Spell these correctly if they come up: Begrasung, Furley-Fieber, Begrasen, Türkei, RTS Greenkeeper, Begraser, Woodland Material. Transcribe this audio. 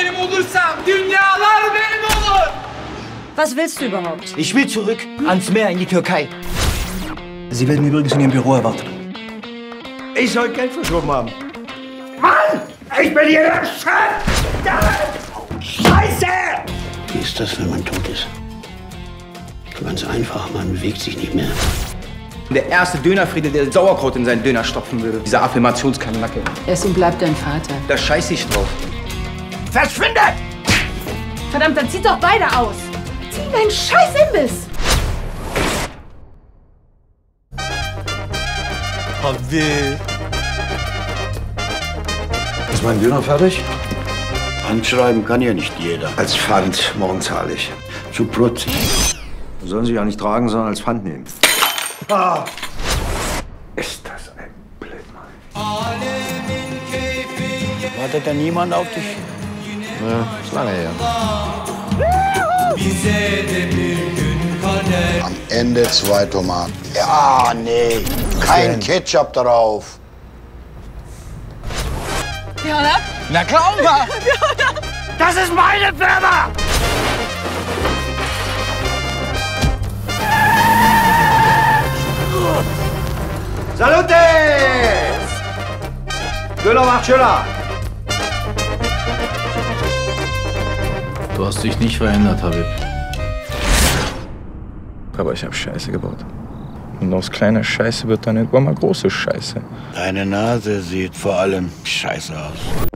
benim olursam dünyalar benim olur. Was willst du überhaupt? Ich will zurück ans Meer in die Türkei. Sie werden übrigens in Ihrem Büro erwartet. Ich soll Geld verschoben haben. Mann, ich bin hier der Chef! Scheiße! Wie ist das, wenn man tot ist? Ganz einfach, man bewegt sich nicht mehr. Der erste Dönerfriede, der Sauerkraut in seinen Döner stopfen würde. Dieser Affirmationskanacke. Er ist und bleibt dein Vater. Da scheiß ich drauf. Verschwindet! Verdammt, dann zieht doch beide aus. Zieh deinen scheiß Imbiss! Weh. Ist mein Döner fertig? Handschreiben kann ja nicht jeder. Als Pfand, morgen zahle ich. Zu protzig. Sollen Sie ja nicht tragen, sondern als Pfand nehmen. Ah. Ist das ein Blödmann? Wartet da niemand auf dich? Ne, ist lange her. Am Ende 2 Tomaten. Ja, nee. Kein Ketchup darauf. Ja, na klar, Oma. Das ist meine Firma! Salute! Döner macht schöner. Du hast dich nicht verändert, Habib. Aber ich habe Scheiße gebaut. Und aus kleiner Scheiße wird dann irgendwann mal große Scheiße. Deine Nase sieht vor allem scheiße aus.